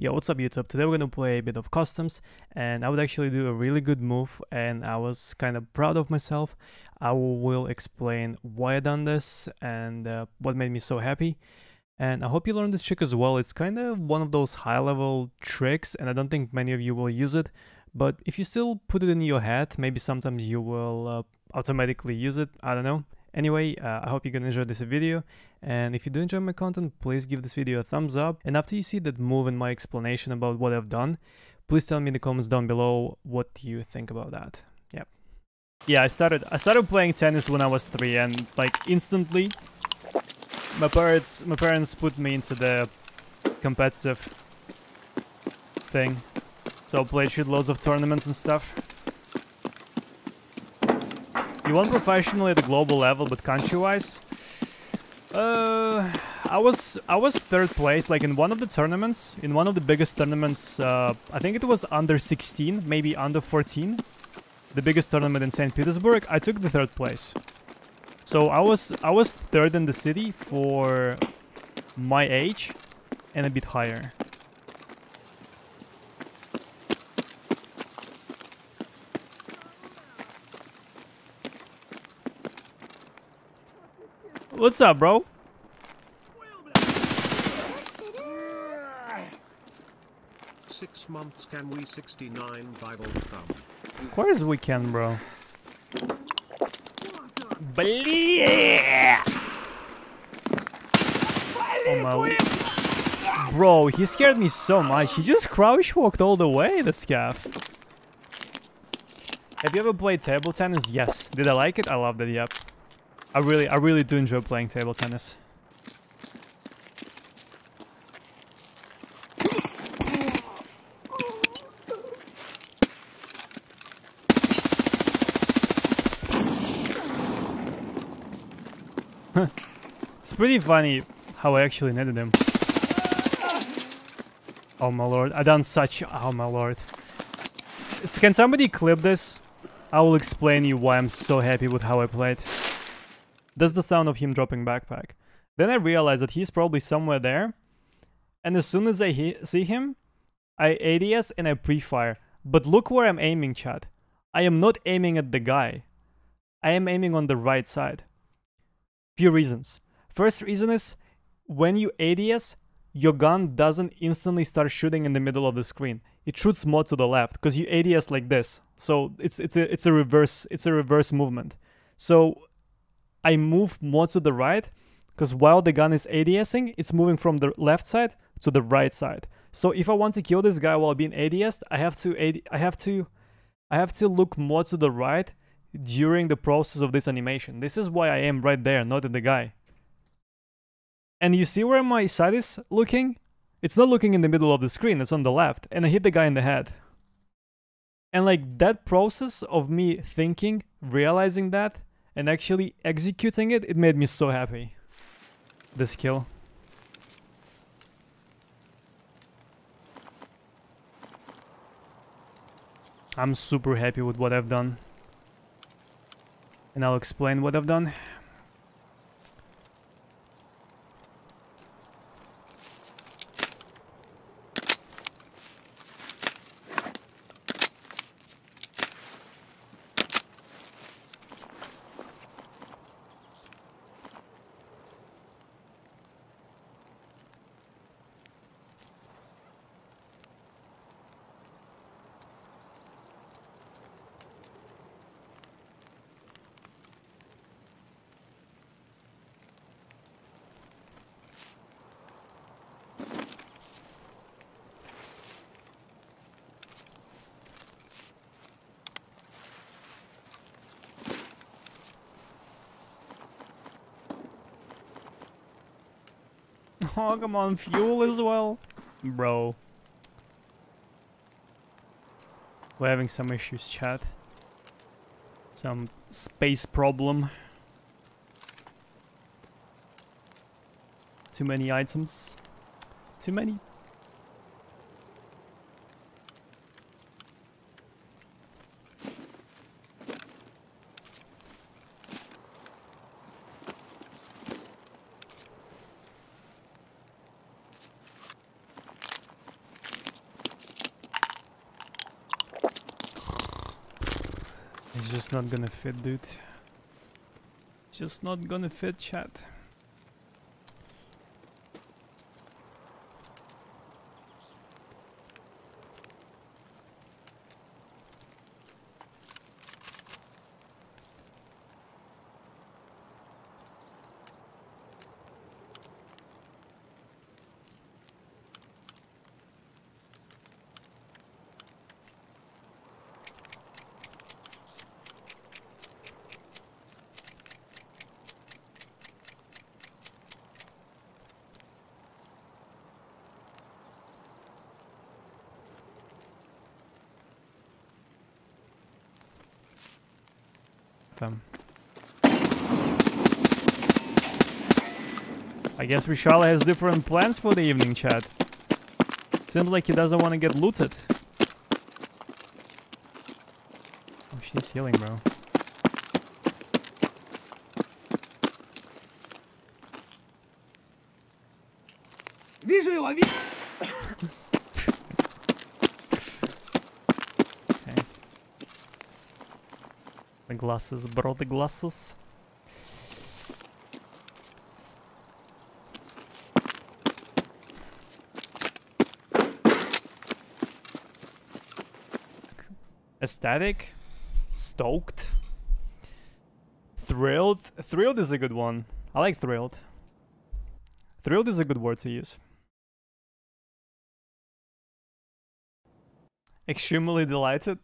Yo, what's up YouTube? Today we're gonna play a bit of customs, and I would actually do a really good move and I was kind of proud of myself. I will explain why I done this and what made me so happy, and I hope you learned this trick as well. It's kind of one of those high level tricks and I don't think many of you will use it, but if you still put it in your head, maybe sometimes you will automatically use it, I don't know. Anyway, I hope you're gonna enjoy this video, and if you do enjoy my content, please give this video a thumbs up, and after you see that move and my explanation about what I've done, please tell me in the comments down below what you think about that. Yep. Yeah, I started playing tennis when I was 3, and like instantly my parents put me into the competitive thing. So I played shitloads of tournaments and stuff. You want professionally at a global level, but country-wise, I was third place, like in one of the tournaments, in one of the biggest tournaments. I think it was under 16, maybe under 14, the biggest tournament in St. Petersburg. I took the third place, so I was third in the city for my age, and a bit higher. What's up, bro? Of course we can, bro. Oh my. Bro, he scared me so much. He just crouch walked all the way, the scaff. Have you ever played table tennis? Yes. Did I like it? I loved it, yep. I really do enjoy playing table tennis. It's pretty funny how I actually netted him. Oh my lord, I done such... oh my lord. So can somebody clip this? I will explain you why I'm so happy with how I played. That's the sound of him dropping backpack. Then I realized that he's probably somewhere there. And as soon as I see him, I ADS and I pre-fire. But look where I'm aiming, chat. I am not aiming at the guy. I am aiming on the right side. Few reasons. First reason is, when you ADS, your gun doesn't instantly start shooting in the middle of the screen. It shoots more to the left, because you ADS like this. So it's a reverse movement. So I move more to the right, because while the gun is ADSing, it's moving from the left side to the right side. So if I want to kill this guy while being ADSed, I have to look more to the right during the process of this animation. This is why I am right there, not at the guy. And you see where my side is looking? It's not looking in the middle of the screen, it's on the left, and I hit the guy in the head. And like that process of me thinking, realizing that, and actually executing it, it made me so happy. This kill. I'm super happy with what I've done. And I'll explain what I've done. Oh, come on, fuel as well. Bro. We're having some issues, chat. Some space problem. Too many items. Too many. It's just not gonna fit, dude. It's just not gonna fit, chat. I guess Rishala has different plans for the evening, chat. Seems like he doesn't want to get looted. Oh, she's healing, bro. Glasses, bro, the glasses. Ecstatic, stoked, thrilled. Thrilled is a good one. I like thrilled. Thrilled is a good word to use. Extremely delighted.